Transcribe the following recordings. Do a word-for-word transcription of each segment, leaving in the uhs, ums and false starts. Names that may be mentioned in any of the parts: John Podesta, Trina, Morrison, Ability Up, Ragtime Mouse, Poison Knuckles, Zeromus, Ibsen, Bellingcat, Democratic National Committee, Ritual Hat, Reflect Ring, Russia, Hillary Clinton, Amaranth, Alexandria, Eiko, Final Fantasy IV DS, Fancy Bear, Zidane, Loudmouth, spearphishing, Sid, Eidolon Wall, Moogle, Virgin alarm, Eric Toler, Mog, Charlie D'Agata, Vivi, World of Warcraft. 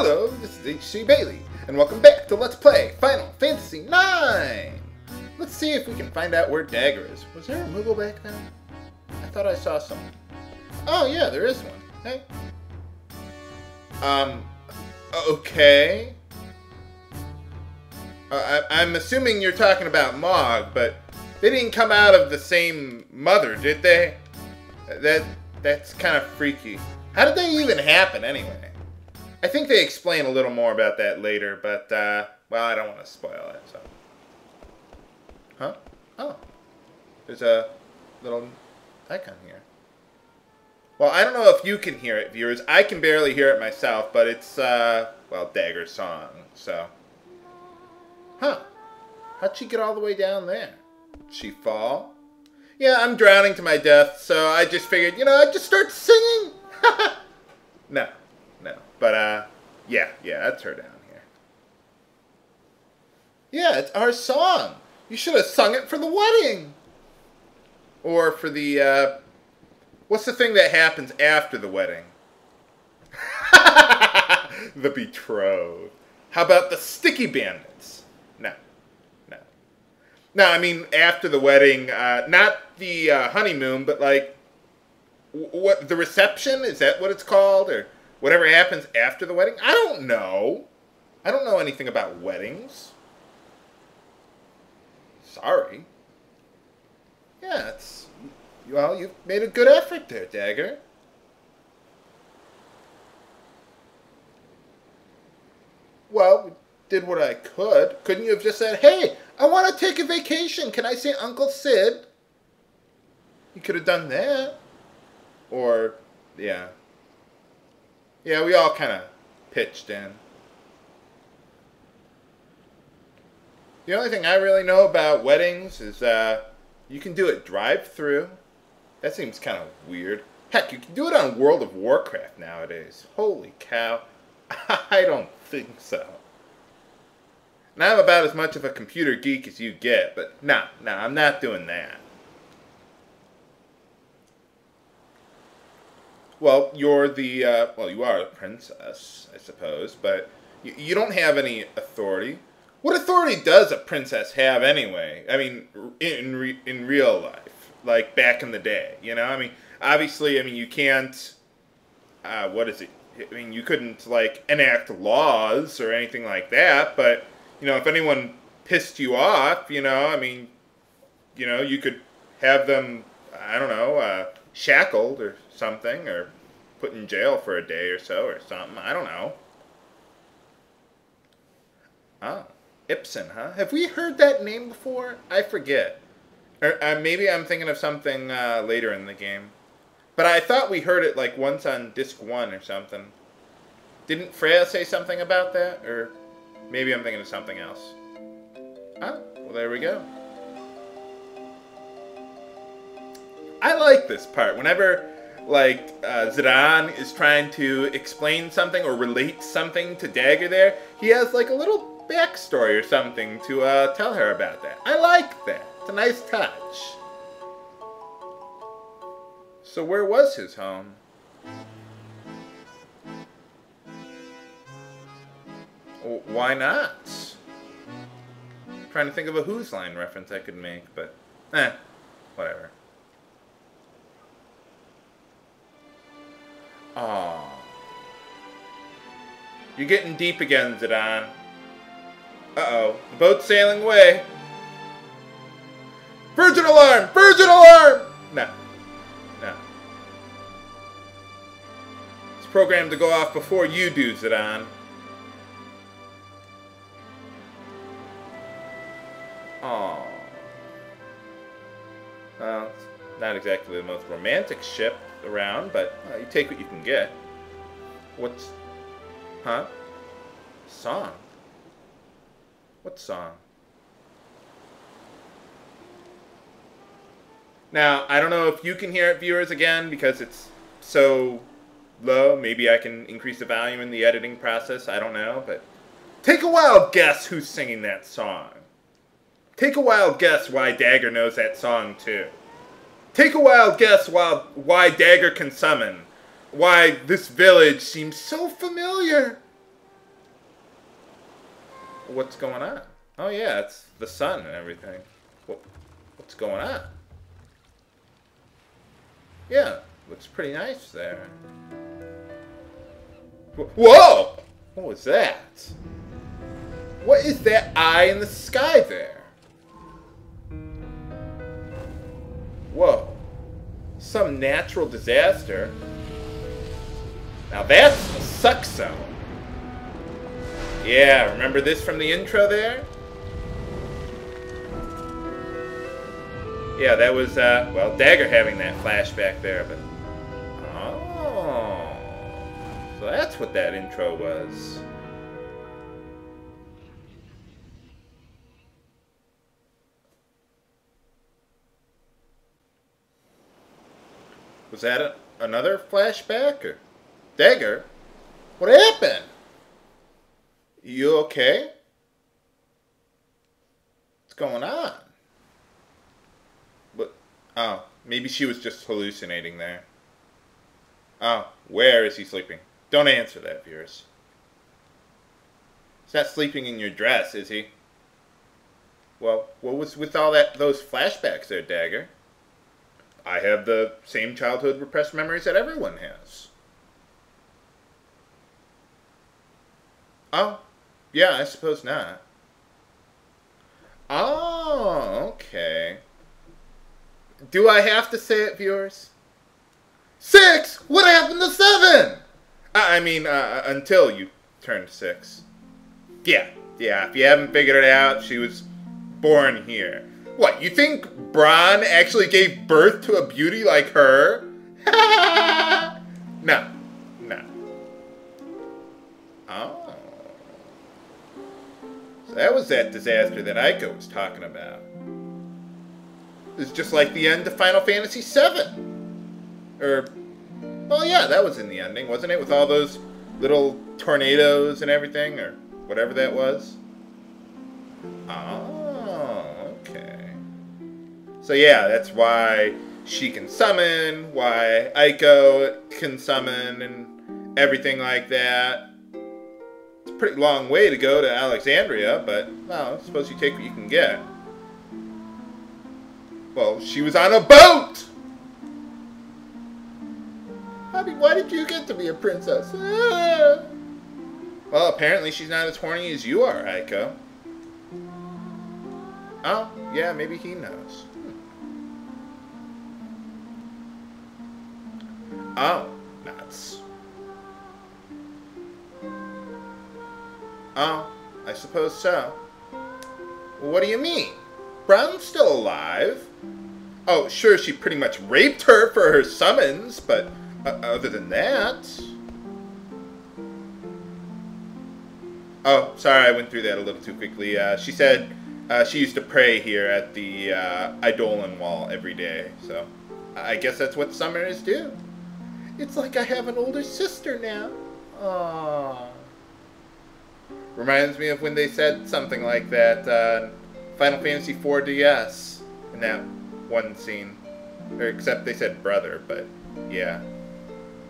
Hello, this is H C Bailey, and welcome back to Let's Play Final Fantasy nine! Let's see if we can find out where Dagger is. Was there a Moogle back then? I thought I saw someone. Oh yeah, there is one. Hey. Um, okay. Uh, I, I'm assuming you're talking about Mog, but they didn't come out of the same mother, did they? That That's kind of freaky. How did they even happen, anyway? I think they explain a little more about that later, but, uh, well, I don't want to spoil it, so. Huh? Oh. There's a little icon here. Well, I don't know if you can hear it, viewers. I can barely hear it myself, but it's, uh, well, Dagger's song, so. Huh. How'd she get all the way down there? Did she fall? Yeah, I'm drowning to my death, so I just figured, you know, I'd just start singing. No. No. But, uh, yeah. Yeah, that's her down here. Yeah, it's our song. You should have sung it for the wedding. Or for the, uh, what's the thing that happens after the wedding? The betrothed. How about the sticky bandits? No. No. No, I mean, after the wedding, uh, not the uh, honeymoon, but, like, what, the reception? Is that what it's called? Or whatever happens after the wedding? I don't know. I don't know anything about weddings. Sorry. Yeah, it's... Well, you've made a good effort there, Dagger. Well, did what I could. Couldn't you have just said, hey, I want to take a vacation. Can I see Uncle Sid? You could have done that. Or, yeah. Yeah, we all kind of pitched in. The only thing I really know about weddings is uh, you can do it drive-through. That seems kind of weird. Heck, you can do it on World of Warcraft nowadays. Holy cow. I don't think so. And I'm about as much of a computer geek as you get, but nah, nah, I'm not doing that. Well, you're the, uh, well, you are a princess, I suppose, but you, you don't have any authority. What authority does a princess have anyway? I mean, in re in real life, like back in the day, you know? I mean, obviously, I mean, you can't, uh, what is it? I mean, you couldn't, like, enact laws or anything like that, but, you know, if anyone pissed you off, you know, I mean, you know, you could have them, I don't know, uh, shackled or something, or put in jail for a day or so, or something. I don't know. Ah, Ibsen, huh? Have we heard that name before? I forget. Or uh, maybe I'm thinking of something uh, later in the game. But I thought we heard it like once on disc one or something. Didn't Freya say something about that? Or maybe I'm thinking of something else. Ah, well there we go. I like this part. Whenever, like, uh, Zidane is trying to explain something or relate something to Dagger there, he has, like, a little backstory or something to uh, tell her about that. I like that. It's a nice touch. So where was his home? Well, why not? I'm trying to think of a Who's Line reference I could make, but, eh, whatever. Aww. You're getting deep again, Zidane. Uh-oh. The boat's sailing away. Virgin alarm! Virgin alarm! No. No. It's programmed to go off before you do, Zidane. Aww. Well, it's not exactly the most romantic ship around, but uh, you take what you can get. What's... Huh? Song? What song? Now, I don't know if you can hear it, viewers, again, because it's so low. Maybe I can increase the volume in the editing process. I don't know, but... Take a wild guess who's singing that song. Take a wild guess why Dagger knows that song, too. Take a wild guess while, why Dagger can summon. Why this village seems so familiar. what's going on? Oh yeah, it's the sun and everything. What, what's going on? Yeah, looks pretty nice there. Whoa! What was that? What is that eye in the sky there? Whoa. Some natural disaster. Now that's a suck zone. Yeah, remember this from the intro there? Yeah, that was, uh, well, Dagger having that flashback there, but... Oh. So that's what that intro was. Was that a, another flashback? Or Dagger? What happened? You okay? What's going on? But, oh, maybe she was just hallucinating there. Oh, where is he sleeping? Don't answer that, viewers. He's not sleeping in your dress, is he? Well, what was with all that those flashbacks there, Dagger? I have the same childhood repressed memories that everyone has. Oh, yeah, I suppose not. Oh, okay. Do I have to say it, viewers? Six! What happened to seven? I mean, uh, until you turned six. Yeah, yeah, if you haven't figured it out, she was born here. What, you think Brahne actually gave birth to a beauty like her? No. No. Oh. So that was that disaster that Eiko was talking about. It's just like the end of Final Fantasy seven. Or, well, yeah, that was in the ending, wasn't it? With all those little tornadoes and everything, or whatever that was. Oh. So yeah, that's why she can summon, why Eiko can summon, and everything like that. It's a pretty long way to go to Alexandria, but, well, I suppose you take what you can get. Well, she was on a boat! Bobby, why did you get to be a princess? Ah. Well, apparently she's not as horny as you are, Eiko. Oh, yeah, maybe he knows. Oh, nuts. Oh, I suppose so. What do you mean? Brahne's still alive. Oh, sure, she pretty much raped her for her summons, but uh, other than that... Oh, sorry, I went through that a little too quickly. Uh, she said uh, she used to pray here at the uh, Eidolon Wall every day, so I guess that's what summoners do. It's like I have an older sister now. Aww. Reminds me of when they said something like that uh, Final Fantasy four D S in that one scene. Or except they said brother, but yeah.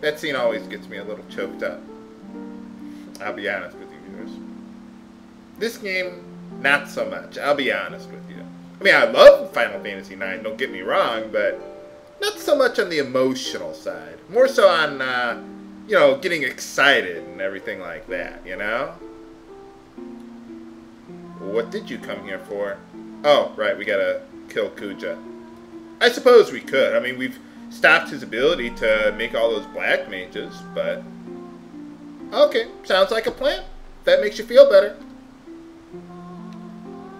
That scene always gets me a little choked up. I'll be honest with you, viewers. This game, not so much. I'll be honest with you. I mean, I love Final Fantasy nine, don't get me wrong, but... Not so much on the emotional side. More so on, uh, you know, getting excited and everything like that, you know? What did you come here for? Oh, right, we gotta kill Kuja. I suppose we could. I mean, we've stopped his ability to make all those black mages, but... Okay, sounds like a plan. If that makes you feel better.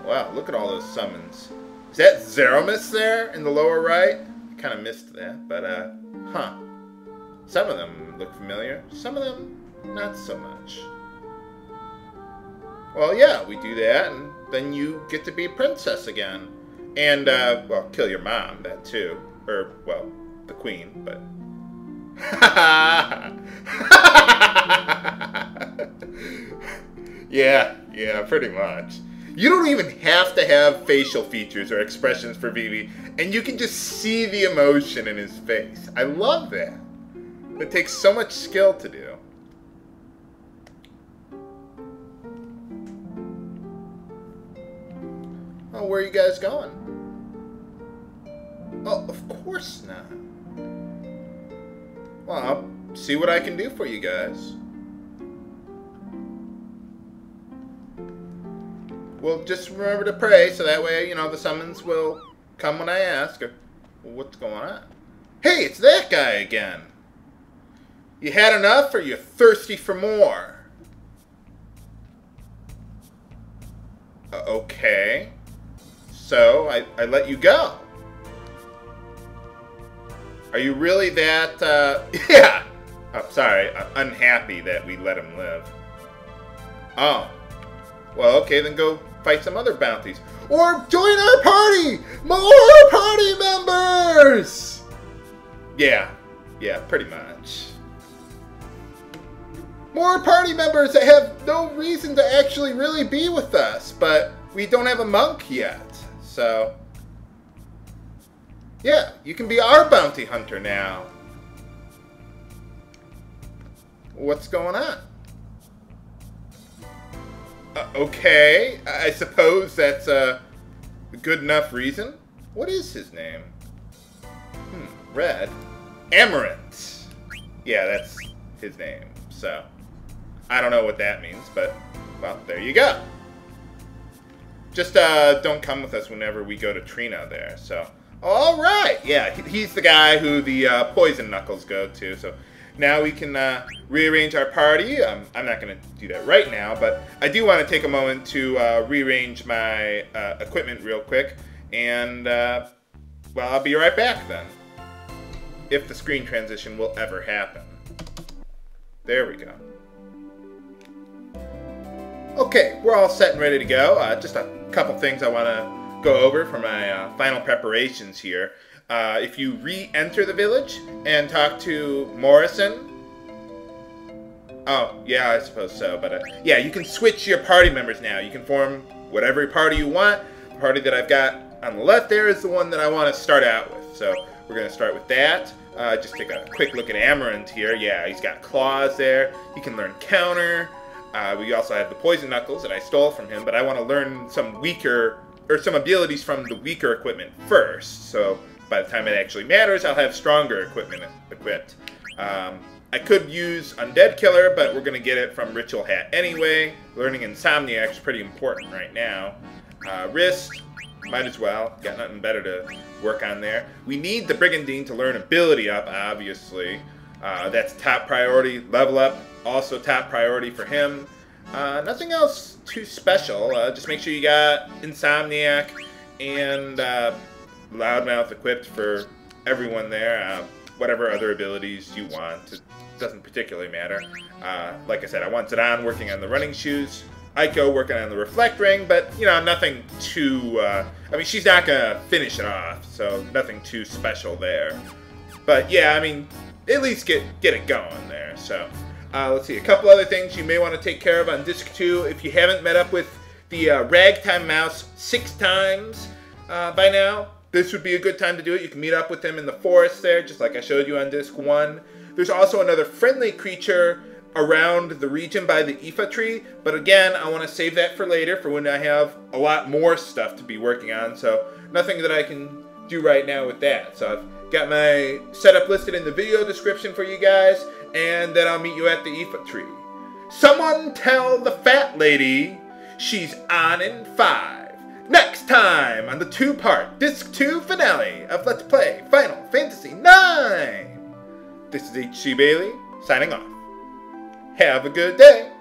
Wow, look at all those summons. Is that Zeromus there in the lower right? Kind of missed that, but uh, huh. Some of them look familiar, some of them not so much. Well, yeah, we do that, and then you get to be a princess again. And, uh, well, kill your mom, that too. Or, well, the queen, but. yeah, yeah, pretty much. You don't even have to have facial features or expressions for Vivi, and you can just see the emotion in his face. I love that. It takes so much skill to do. Oh, where are you guys going? Oh, of course not. Well, I'll see what I can do for you guys. Well, just remember to pray, so that way, you know, the summons will come when I ask. Or, well, what's going on? Hey, it's that guy again! You had enough, or you're thirsty for more? Uh, okay. So, I, I let you go. Are you really that, uh, yeah! I'm sorry, I'm unhappy that we let him live. Oh. Well, okay, then go fight some other bounties. Or join our party! More party members! Yeah. Yeah, pretty much. More party members that have no reason to actually really be with us, but we don't have a monk yet, so... Yeah, you can be our bounty hunter now. What's going on? Uh, okay, I suppose that's a good enough reason. What is his name? Hmm, Red. Amarant. Yeah, that's his name. So, I don't know what that means, but, well, there you go. Just uh, don't come with us whenever we go to Trina there, so. All right, yeah, he's the guy who the uh, Poison Knuckles go to, so. Now we can uh, rearrange our party. Um, I'm not going to do that right now, but I do want to take a moment to uh, rearrange my uh, equipment real quick. And, uh, well, I'll be right back then. If the screen transition will ever happen. There we go. Okay, we're all set and ready to go. Uh, just a couple things I want to go over for my uh, final preparations here. Uh, if you re-enter the village and talk to Morrison... Oh, yeah, I suppose so, but... Uh, yeah, you can switch your party members now. You can form whatever party you want. The party that I've got on the left there is the one that I want to start out with. So, we're going to start with that. Uh, just take a quick look at Amaranth here. Yeah, he's got claws there. He can learn counter. Uh, we also have the Poison Knuckles that I stole from him, but I want to learn some weaker... Or some abilities from the weaker equipment first, so... By the time it actually matters, I'll have stronger equipment equipped. Um, I could use Undead Killer, but we're going to get it from Ritual Hat anyway. Learning Insomniac is pretty important right now. Uh, Wrist, might as well. Got nothing better to work on there. We need the Brigandine to learn Ability Up, obviously. Uh, that's top priority. Level Up, also top priority for him. Uh, nothing else too special. Uh, just make sure you got Insomniac and... Uh, Loudmouth equipped for everyone there, uh, whatever other abilities you want. It doesn't particularly matter. Uh, like I said, I want Zidane working on the running shoes, Eiko working on the reflect ring, but, you know, nothing too, uh, I mean, she's not going to finish it off, so nothing too special there. But, yeah, I mean, at least get, get it going there. So, uh, let's see, a couple other things you may want to take care of on Disc two. If you haven't met up with the uh, Ragtime Mouse six times uh, by now, this would be a good time to do it. You can meet up with them in the forest there, just like I showed you on Disc one. There's also another friendly creature around the region by the Aoife tree, but again, I want to save that for later, for when I have a lot more stuff to be working on, so nothing that I can do right now with that. So I've got my setup listed in the video description for you guys, and then I'll meet you at the Aoife tree. Someone tell the fat lady she's on in five. Next time on the two-part Disc two finale of Let's Play Final Fantasy nine! This is H C Bailey, signing off. Have a good day!